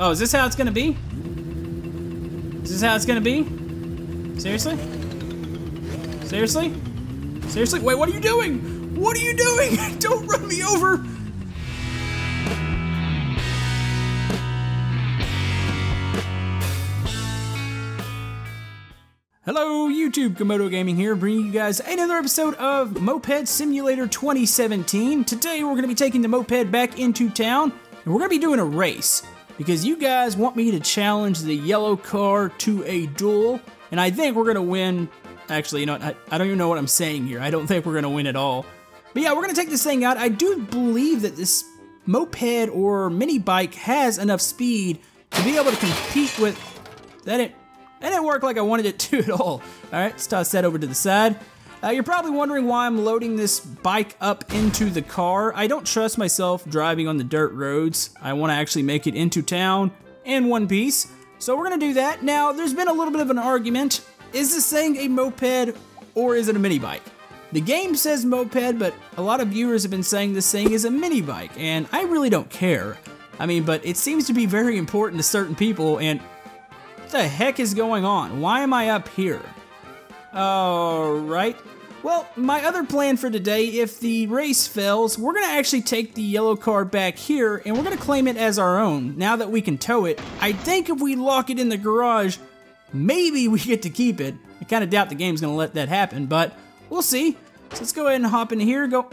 Oh, is this how it's gonna be? Is this how it's gonna be? Seriously? Seriously? Seriously? Wait, what are you doing? What are you doing? Don't run me over! Hello, YouTube Camodo Gaming here, bringing you guys another episode of Moped Simulator 2017. Today we're going to be taking the moped back into town, and we're going to be doing a race, because you guys want me to challenge the yellow car to a duel, and I think we're going to win. Actually, you know what, I don't even know what I'm saying here. I don't think we're going to win at all. But yeah, we're going to take this thing out. I do believe that this moped or mini bike has enough speed to be able to compete with... That didn't work like I wanted it to at all. All right, let's toss that over to the side. You're probably wondering why I'm loading this bike up into the car. I don't trust myself driving on the dirt roads. I want to actually make it into town in one piece. So we're going to do that. Now, there's been a little bit of an argument. Is this thing a moped or is it a mini bike? The game says moped, but a lot of viewers have been saying this thing is a mini bike, and I really don't care. I mean, but it seems to be very important to certain people, and what the heck is going on? Why am I up here? Alright. Well, my other plan for today, if the race fails, we're going to actually take the yellow car back here and we're going to claim it as our own now that we can tow it. I think if we lock it in the garage, maybe we get to keep it. I kind of doubt the game's going to let that happen, but we'll see. So let's go ahead and hop in here. Go.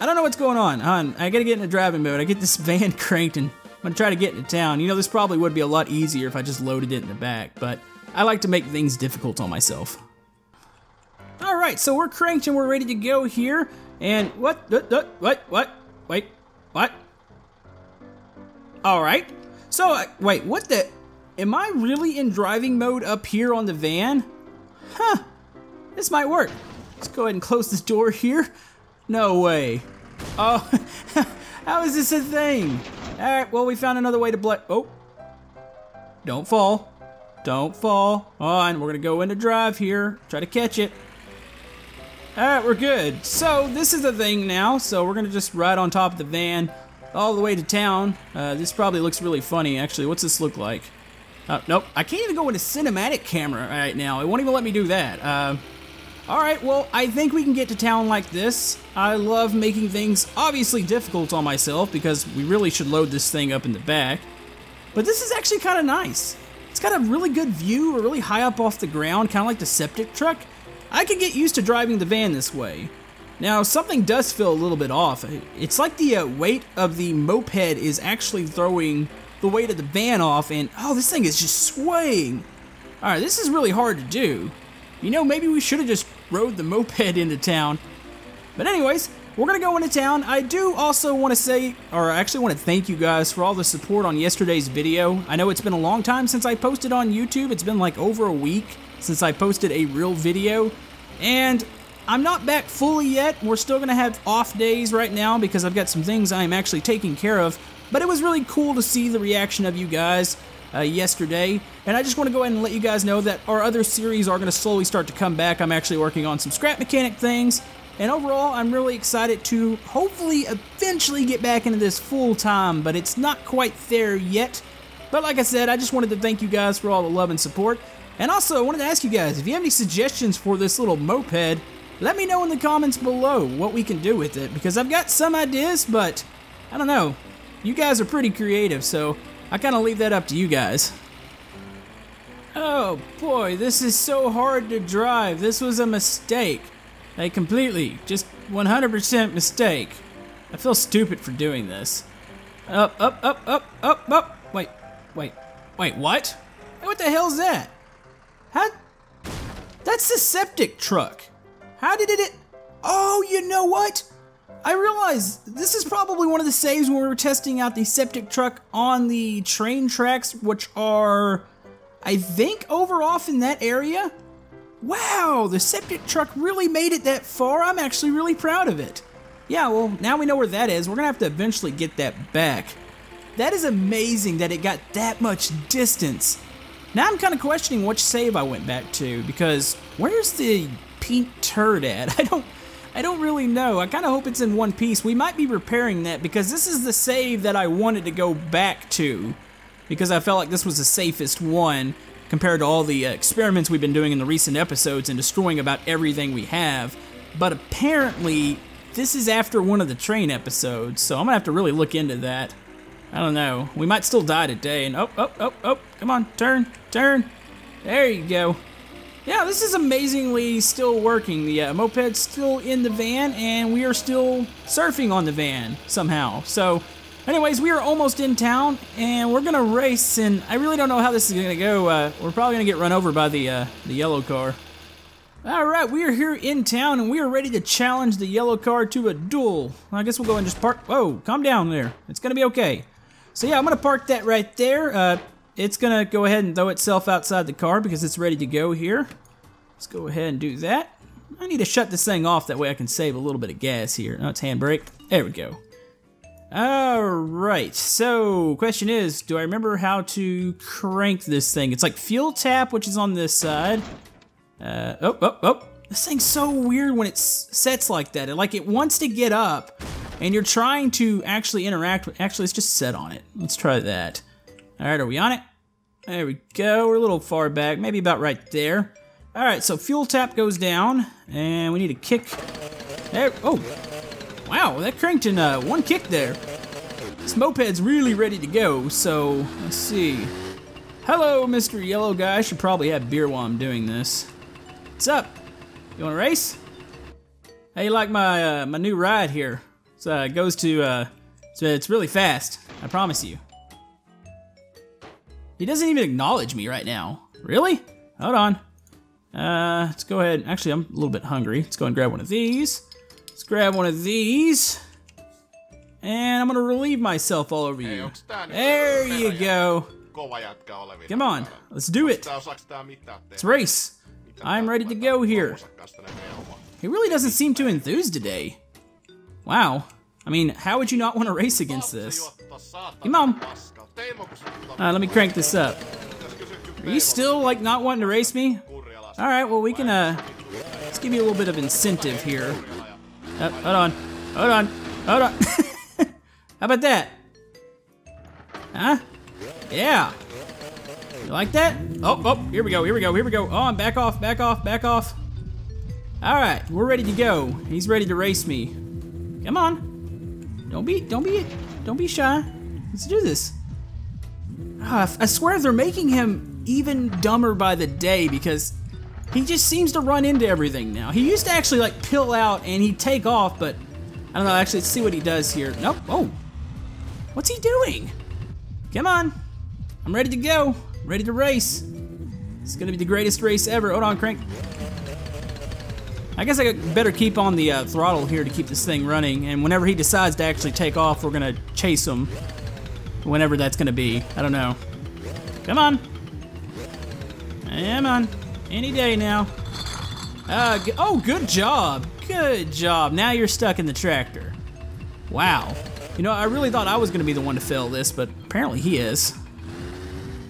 I don't know what's going on. I got to get into driving mode. I get this van cranked and I'm gonna try to get into town. You know, this probably would be a lot easier if I just loaded it in the back, but I like to make things difficult on myself. All right, so we're cranked and we're ready to go here. And what? All right, so wait, what the? Am I really in driving mode up here on the van? Huh, this might work. Let's go ahead and close this door here. No way. Oh, how is this a thing? All right, well, we found another way to oh, don't fall. Don't fall. And we're gonna go into drive here, try to catch it. All right, we're good. So this is the thing now, so we're gonna just ride on top of the van all the way to town. This probably looks really funny, actually. What's this look like? Nope, I can't even go into cinematic camera right now. It won't even let me do that. All right, well, I think we can get to town like this. I love making things obviously difficult on myself because we really should load this thing up in the back. But this is actually kind of nice. It's got a really good view, we're really high up off the ground, kind of like the septic truck. I could get used to driving the van this way. Now, something does feel a little bit off. It's like the weight of the moped is actually throwing the weight of the van off, and oh, this thing is just swaying. All right, this is really hard to do. You know, maybe we should have just rode the moped into town. But anyways, we're gonna go into town. I do also wanna say, or I actually wanna thank you guys for all the support on yesterday's video. I know it's been a long time since I posted on YouTube. It's been like over a week since I posted a real video. And I'm not back fully yet. We're still gonna have off days right now because I've got some things I'm actually taking care of. But it was really cool to see the reaction of you guys yesterday, and I just want to go ahead and let you guys know that our other series are going to slowly start to come back. I'm actually working on some scrap mechanic things, and overall I'm really excited to hopefully eventually get back into this full time, but it's not quite there yet. But like I said, I just wanted to thank you guys for all the love and support, and also I wanted to ask you guys if you have any suggestions for this little moped. Let me know in the comments below what we can do with it, because I've got some ideas, but I don't know, you guys are pretty creative, so I kind of leave that up to you guys. Oh boy, this is so hard to drive. This was a mistake. Like completely, just 100% mistake. I feel stupid for doing this. Up. Wait, what? Hey, what the hell's that? How? That's the septic truck. How did it? Oh, you know what? I realize this is probably one of the saves when we were testing out the septic truck on the train tracks, which are, I think, over off in that area. Wow, the septic truck really made it that far. I'm actually really proud of it. Yeah, well, now we know where that is. We're gonna have to eventually get that back. That is amazing that it got that much distance. Now I'm kind of questioning which save I went back to, because where's the pink turd at? I don't really know. I kind of hope it's in one piece. We might be repairing that because this is the save that I wanted to go back to. because I felt like this was the safest one compared to all the experiments we've been doing in the recent episodes and destroying about everything we have. But apparently, this is after one of the train episodes, so I'm gonna have to really look into that. I don't know. We might still die today, and oh, come on, turn, turn. There you go. Yeah, this is amazingly still working. The moped's still in the van, and we are still surfing on the van somehow. So, anyways, we are almost in town, and we're gonna race, and I really don't know how this is gonna go. We're probably gonna get run over by the yellow car. Alright, we are here in town, and we are ready to challenge the yellow car to a duel. I guess we'll go and just park. Whoa, calm down there. It's gonna be okay. So yeah, I'm gonna park that right there. It's gonna go ahead and throw itself outside the car because it's ready to go here. Let's go ahead and do that. I need to shut this thing off, that way I can save a little bit of gas here. Oh, it's handbrake. There we go. Alright, so question is, do I remember how to crank this thing? It's like fuel tap, which is on this side. This thing's so weird when it sets like that. Like, it wants to get up, and you're trying to actually interact with... Actually, let's just set on it. Let's try that. Alright, are we on it? There we go. We're a little far back, maybe about right there. Alright, so fuel tap goes down, and we need a kick. There, oh! Wow, that cranked in one kick there. This moped's really ready to go, so let's see. Hello, Mr. Yellow Guy. I should probably have beer while I'm doing this. What's up? You wanna race? How you like my my new ride here? So it goes to it's really fast. I promise you. He doesn't even acknowledge me right now. Really? Hold on. Let's go ahead. Actually, I'm a little bit hungry. Let's go and grab one of these. Let's grab one of these, and I'm gonna relieve myself all over you. There you go. Come on, let's do it. Let's race. I'm ready to go here. He really doesn't seem too enthused today. Wow. I mean, how would you not want to race against this? Come on. Let me crank this up. Are you still, like, not wanting to race me? Alright, well, we can, let's give you a little bit of incentive here. Hold on. How about that? Huh? Yeah. You like that? Here we go. Oh, I'm back off. All right, we're ready to go. He's ready to race me. Come on. Don't be shy. Let's do this. I swear they're making him even dumber by the day because he just seems to run into everything now. He used to actually like pill out and he'd take off, but I don't know, actually let's see what he does here. Nope, oh. What's he doing? Come on, I'm ready to go, ready to race. It's gonna be the greatest race ever. Hold on, crank. I guess I better keep on the throttle here to keep this thing running, and whenever he decides to actually take off, we're gonna chase him. Whenever that's gonna be, I don't know. Come on. Come on. Any day now. Oh, good job. Good job. Now you're stuck in the tractor. Wow. You know, I really thought I was going to be the one to fail this, but apparently he is.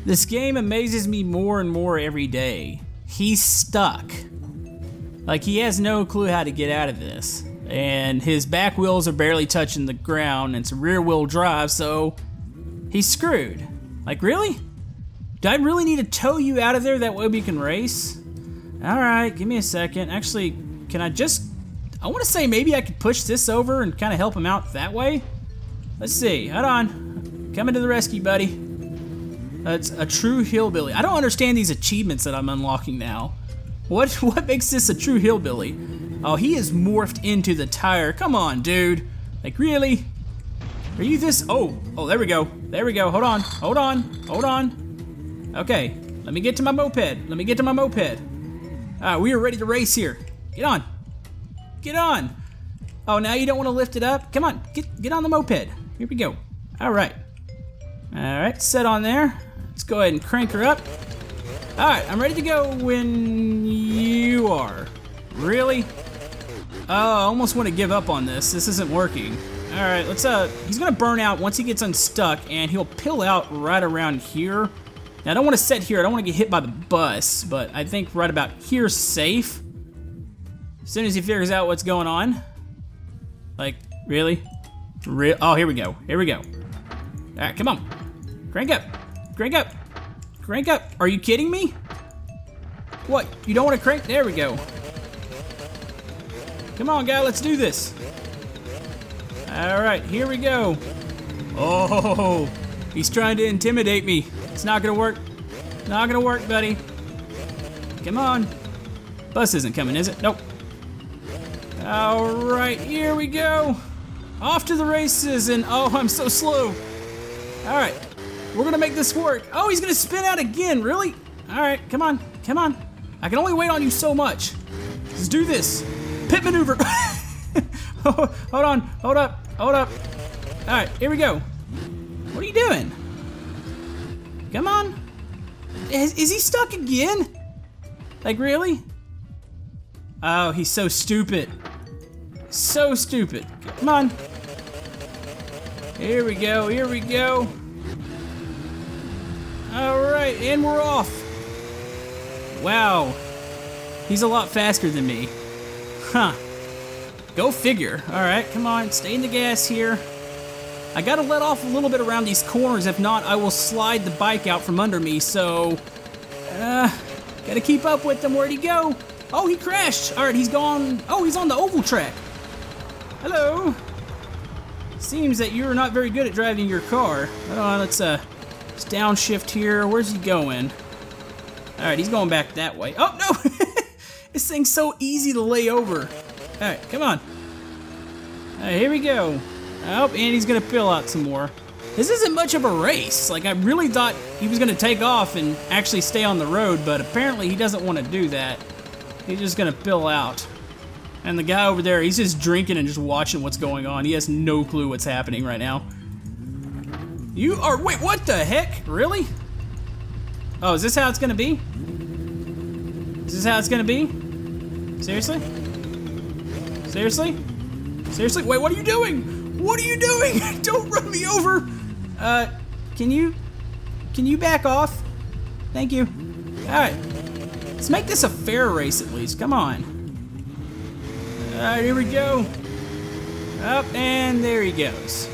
This game amazes me more and more every day. He's stuck. Like, he has no clue how to get out of this. And his back wheels are barely touching the ground, and it's a rear wheel drive, so he's screwed. Like, really? Do I really need to tow you out of there that way we can race? Alright, give me a second. Actually, can I just... I want to say maybe I could push this over and kind of help him out that way? Let's see. Hold on. Coming to the rescue, buddy. That's a true hillbilly. I don't understand these achievements that I'm unlocking now. What makes this a true hillbilly? Oh, he is morphed into the tire. Come on, dude. Like, really? Are you this... Oh, there we go. Hold on. Okay, let me get to my moped. Alright, we are ready to race here. Get on. Oh, now you don't want to lift it up? Come on, get on the moped. Here we go. Alright, set on there. Let's go ahead and crank her up. Alright, I'm ready to go when you are. Really? Oh, I almost want to give up on this. This isn't working. Alright, let's he's gonna burn out once he gets unstuck, and he'll pill out right around here. Now, I don't want to sit here, I don't want to get hit by the bus, but I think right about here's safe. As soon as he figures out what's going on. Like, really? Oh, here we go. Alright, come on. Crank up. Crank up. Crank up. Are you kidding me? What? You don't want to crank? There we go. Come on, guy. Let's do this. All right. Here we go. Oh, he's trying to intimidate me. It's not going to work. Not going to work, buddy. Come on. Bus isn't coming, is it? Nope. All right. Here we go. Off to the races, and oh, I'm so slow. All right. We're going to make this work. Oh, he's going to spin out again. Really? All right. Come on. Come on. I can only wait on you so much. Let's do this. Pit maneuver. Hold on. Hold up. Hold up. All right. Here we go. What are you doing? Come on. Is he stuck again? Like, really? Oh, he's so stupid. So stupid. Come on. Here we go. Here we go. All right. And we're off. Wow, he's a lot faster than me. Huh, go figure. All right, come on, stay in the gas here. I gotta let off a little bit around these corners, if not I will slide the bike out from under me, so gotta keep up with them. Where'd he go? Oh, he crashed. All right, he's gone. Oh, he's on the oval track. Hello. Seems that you're not very good at driving your car. Let's downshift here. Where's he going? All right, he's going back that way. Oh, no! This thing's so easy to lay over. All right, come on. All right, here we go. Oh, and he's gonna fill out some more. This isn't much of a race. Like, I really thought he was gonna take off and actually stay on the road, but apparently he doesn't wanna do that. He's just gonna fill out. And the guy over there, he's just drinking and just watching what's going on. He has no clue what's happening right now. You are, wait, what the heck? Really? Oh, is this how it's gonna be? Is this how it's gonna be? Seriously? Seriously? Seriously? Wait, what are you doing? What are you doing? Don't run me over! Can you back off? Thank you. Alright. Let's make this a fair race at least. Come on. Alright, here we go. Up, and there he goes.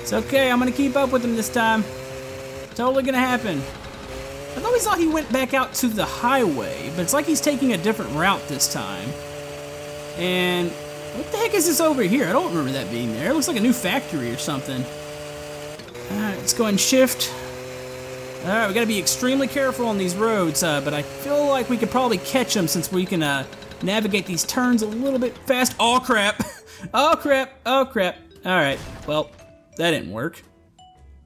It's okay, I'm gonna keep up with him this time. Totally gonna happen. I always thought he went back out to the highway, but it's like he's taking a different route this time. And what the heck is this over here? I don't remember that being there. It looks like a new factory or something. All right, let's go ahead and shift. All right, we gotta be extremely careful on these roads, but I feel like we could probably catch them since we can navigate these turns a little bit fast. Oh, crap. Oh, crap. Oh, crap. All right, well, that didn't work.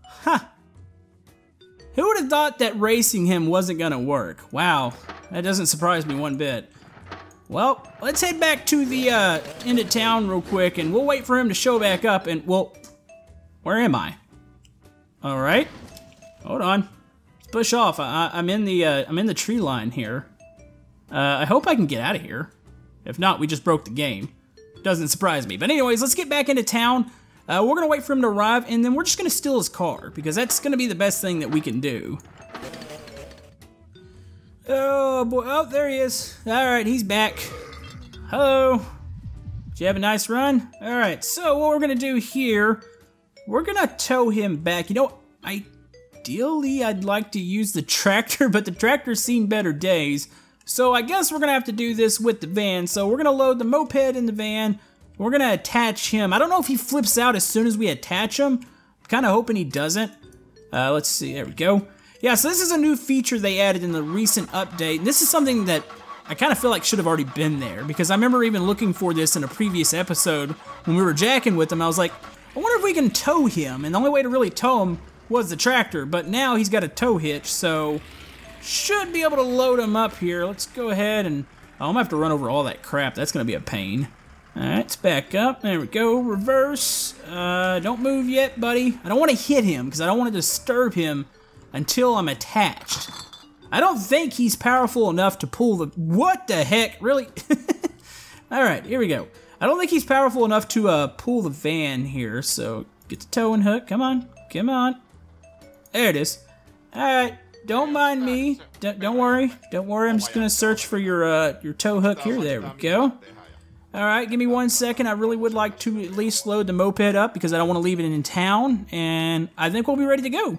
Huh. Who would have thought that racing him wasn't gonna work? Wow, that doesn't surprise me one bit. Well, let's head back to the end of town real quick and we'll wait for him to show back up and well, where am I? All right, hold on, let's push off. I'm in the tree line here. I hope I can get out of here. If not, we just broke the game. Doesn't surprise me, but anyways, let's get back into town. We're gonna wait for him to arrive and then we're just gonna steal his car because that's gonna be the best thing that we can do. Oh boy, oh there he is. All right, he's back. Hello, did you have a nice run? All right, so what we're gonna do here, we're gonna tow him back. You know, ideally I'd like to use the tractor, but the tractor's seen better days. So I guess we're gonna have to do this with the van. So we're gonna load the moped in the van. We're gonna attach him. I don't know if he flips out as soon as we attach him. I'm kinda hoping he doesn't. Let's see, there we go. Yeah, so this is a new feature they added in the recent update. And this is something that I kinda feel like should have already been there because I remember even looking for this in a previous episode when we were jacking with him. I was like, I wonder if we can tow him. And the only way to really tow him was the tractor, but now he's got a tow hitch, so should be able to load him up here. Let's go ahead and, oh, I'm gonna have to run over all that crap. That's gonna be a pain. All right, let's back up, there we go, reverse. Don't move yet, buddy. I don't wanna hit him, because I don't wanna disturb him until I'm attached. I don't think he's powerful enough to pull the, what the heck, really? All right, here we go. I don't think he's powerful enough to pull the van here, so get the towing hook, come on, come on. There it is. All right, don't mind me, don't worry, I'm just gonna search for your tow hook here, there we go. All right, give me 1 second. I really would like to at least load the moped up because I don't want to leave it in town, and I think we'll be ready to go.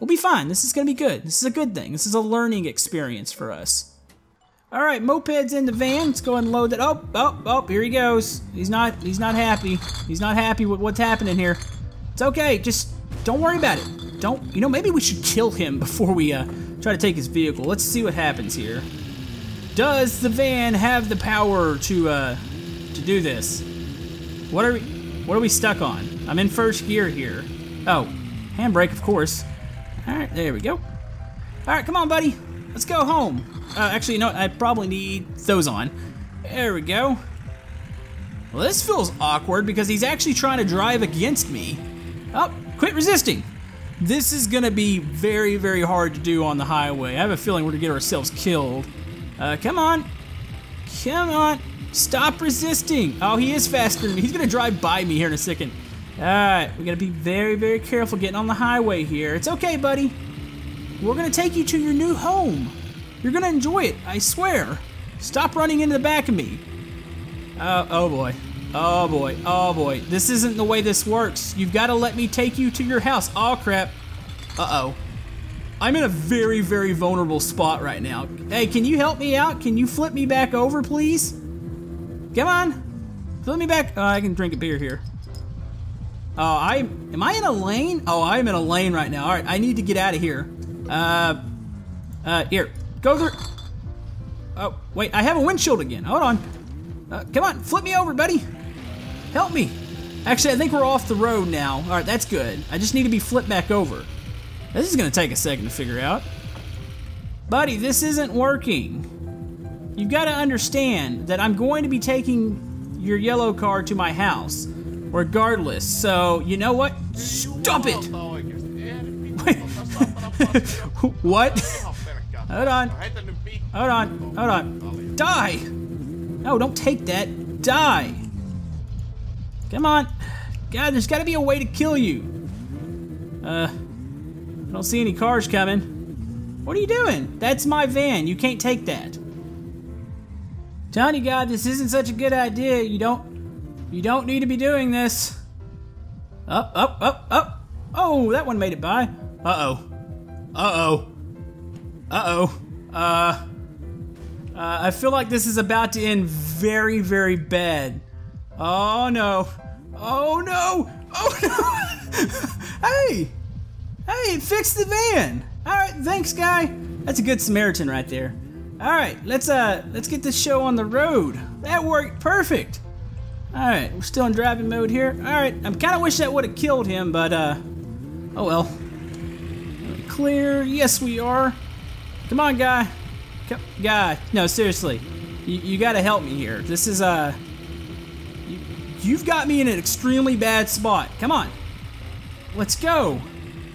We'll be fine. This is going to be good. This is a good thing. This is a learning experience for us. All right, Moped's in the van. Let's go ahead and load that. Oh, here he goes. He's not happy. He's not happy with what's happening here. It's okay. Just don't worry about it. Don't, you know, maybe we should kill him before we try to take his vehicle. Let's see what happens here. Does the van have the power to do this? What are we stuck on? I'm in first gear here. Oh, handbrake, of course. All right, there we go. All right, come on, buddy. Let's go home. Actually, no, I probably need those on. There we go. Well, this feels awkward because he's actually trying to drive against me. Oh, quit resisting. This is gonna be very, very hard to do on the highway. I have a feeling we're gonna get ourselves killed. Come on. Come on. Stop resisting. Oh, he is faster than me. He's gonna drive by me here in a second. All right, we gotta be very, very careful getting on the highway here. It's okay, buddy. We're gonna take you to your new home. You're gonna enjoy it, I swear. Stop running into the back of me. Oh boy, oh boy, oh boy. This isn't the way this works. You've gotta let me take you to your house. Oh crap, uh-oh. I'm in a very, very vulnerable spot right now. Hey, can you help me out? Can you flip me back over, please? Come on, flip me back. Oh, I can drink a beer here. Oh, am I in a lane? Oh, I'm in a lane right now. All right, I need to get out of here. Here, go through. Oh, wait, I have a windshield again. Hold on. Come on, flip me over, buddy. Help me. Actually, I think we're off the road now. All right, that's good. I just need to be flipped back over. This is gonna take a second to figure out. Buddy, this isn't working. You've gotta understand that I'm going to be taking your yellow car to my house, regardless, so you know what? Stop it! What? Hold on. Hold on. Hold on. Die! No, don't take that. Die! Come on. God, there's gotta be a way to kill you. I don't see any cars coming. What are you doing? That's my van. You can't take that. Tony, God, this isn't such a good idea. You don't need to be doing this. Up, up, up, up. Oh, that one made it by. Uh-oh. Uh-oh. Uh-oh. I feel like this is about to end very, very bad. Oh, no. Oh, no. Oh, no. Hey. Hey, it fixed the van. All right, thanks, guy. That's a good Samaritan right there. All right, let's get this show on the road. That worked perfect. All right, we're still in driving mode here. All right, I'm kind of wish that would have killed him, but oh well. Clear. Yes, we are. Come on, guy. Guy. No, seriously. You got to help me here. This is you've got me in an extremely bad spot. Come on. Let's go.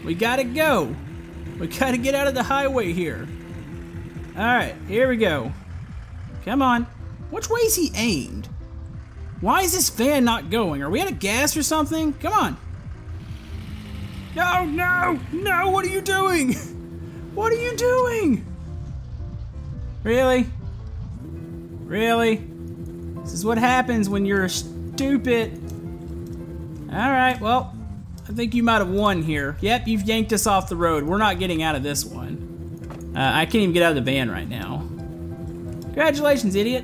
We got to go. We got to get out of the highway here. All right, here we go. Come on. Which way is he aimed? Why is this van not going? Are we out of gas or something? Come on. No, no, no, what are you doing? What are you doing? Really? Really? This is what happens when you're stupid. All right, well, I think you might have won here. Yep, you've yanked us off the road. We're not getting out of this one. I can't even get out of the van right now. Congratulations, idiot.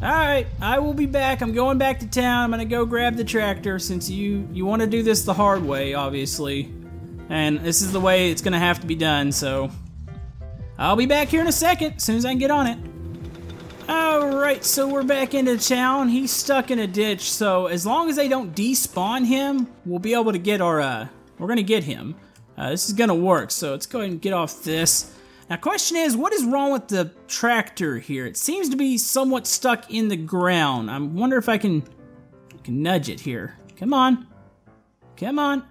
All right, I will be back. I'm going back to town. I'm gonna go grab the tractor since you want to do this the hard way, obviously. And this is the way it's gonna have to be done, so. I'll be back here in a second, as soon as I can get on it. All right, so we're back into town. He's stuck in a ditch, so as long as they don't despawn him, we'll be able to get our, we're gonna get him. This is gonna work, so let's go ahead and get off this. Now, question is, what is wrong with the tractor here? It seems to be somewhat stuck in the ground. I wonder if I can nudge it here. Come on. Come on.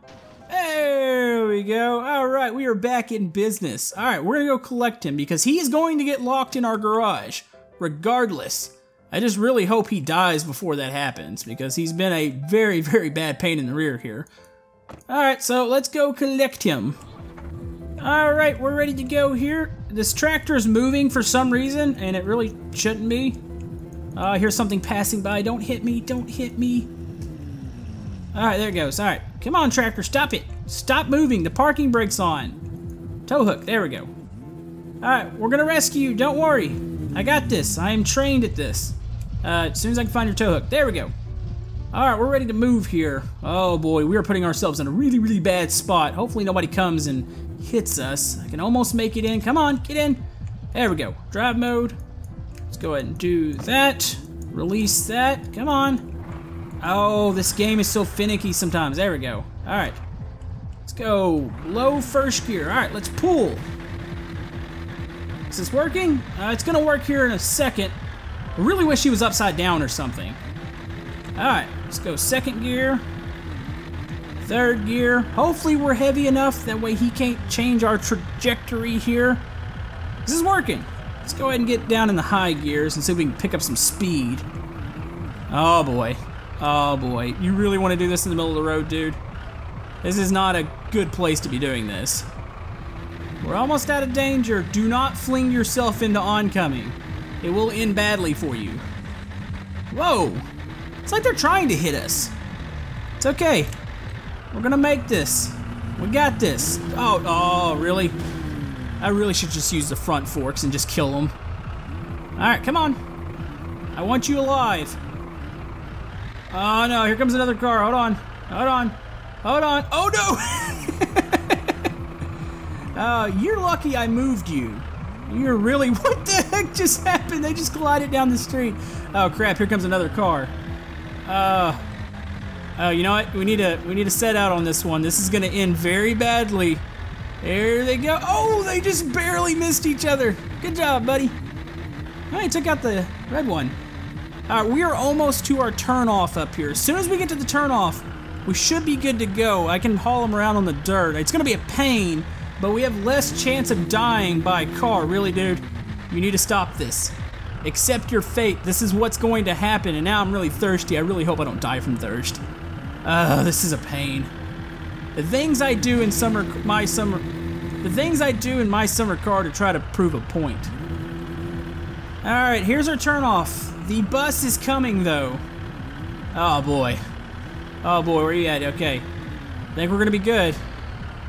There we go. All right, we are back in business. All right, we're gonna go collect him because he is going to get locked in our garage, regardless. I just really hope he dies before that happens because he's been a very, very bad pain in the rear here. All right, so let's go collect him. All right, we're ready to go here. This tractor is moving for some reason, and it really shouldn't be. I hear something passing by. Don't hit me, don't hit me. All right, there it goes. All right, come on, tractor, stop it. Stop moving, the parking brake's on. Tow hook, there we go. Alright, we're gonna rescue you, don't worry. I got this, I am trained at this. As soon as I can find your tow hook, there we go. Alright, we're ready to move here. Oh boy, we are putting ourselves in a really, really bad spot. Hopefully nobody comes and hits us. I can almost make it in, come on, get in. There we go, drive mode. Let's go ahead and do that. Release that, come on. Oh, this game is so finicky sometimes, there we go. Alright. Let's go low first gear. All right, let's pull. Is this working? It's gonna work here in a second. I really wish he was upside down or something. All right, let's go second gear, third gear. Hopefully we're heavy enough that way he can't change our trajectory here. This is working. Let's go ahead and get down in the high gears and see if we can pick up some speed. Oh boy, oh boy. You really wanna do this in the middle of the road, dude? This is not a good place to be doing this. We're almost out of danger. Do not fling yourself into oncoming. It will end badly for you. Whoa, it's like they're trying to hit us. It's okay, we're gonna make this. We got this. Oh, oh, really? I really should just use the front forks and just kill them. All right, come on. I want you alive. Oh no, here comes another car, hold on, hold on. Hold on, oh no! You're lucky I moved you. You're really, what the heck just happened? They just glided down the street. Oh crap, here comes another car. Oh, you know what? We need to set out on this one. This is gonna end very badly. There they go. Oh, they just barely missed each other. Good job, buddy. All right, took out the red one. All right, we are almost to our turnoff up here. As soon as we get to the turnoff, we should be good to go. I can haul them around on the dirt. It's gonna be a pain, but we have less chance of dying by car. Really, dude, you need to stop this. Accept your fate. This is what's going to happen, and now I'm really thirsty. I really hope I don't die from thirst. This is a pain. The things I do in my summer car to try to prove a point. All right, here's our turnoff. The bus is coming though. Oh boy. Oh boy, where are you at? Okay. I think we're gonna be good.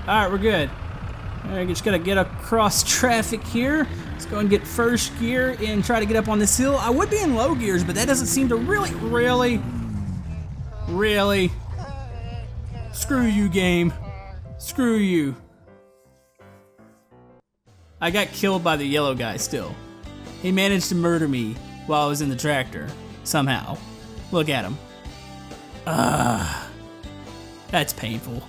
Alright, we're good. Alright, just gotta get across traffic here. Let's go and get first gear and try to get up on this hill. I would be in low gears, but that doesn't seem to really. Screw you, game. Screw you. I got killed by the yellow guy still. He managed to murder me while I was in the tractor, somehow. Look at him. That's painful.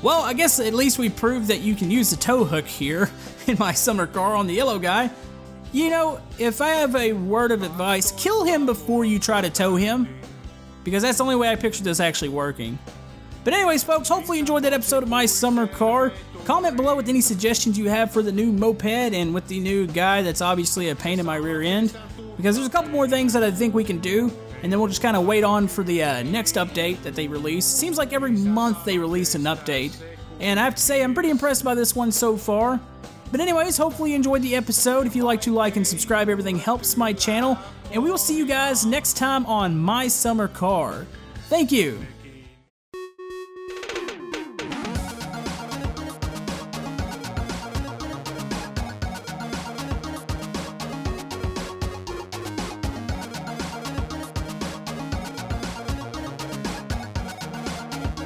Well, I guess at least we proved that you can use the tow hook here in my summer car on the yellow guy. You know, if I have a word of advice, kill him before you try to tow him, because that's the only way I picture this actually working. But anyways, folks, hopefully you enjoyed that episode of My Summer Car. Comment below with any suggestions you have for the new moped and with the new guy that's obviously a pain in my rear end, because there's a couple more things that I think we can do. And then we'll just kind of wait on for the next update that they release. Seems like every month they release an update. And I have to say, I'm pretty impressed by this one so far. But anyways, hopefully you enjoyed the episode. If you like to like and subscribe, everything helps my channel. And we will see you guys next time on My Summer Car. Thank you.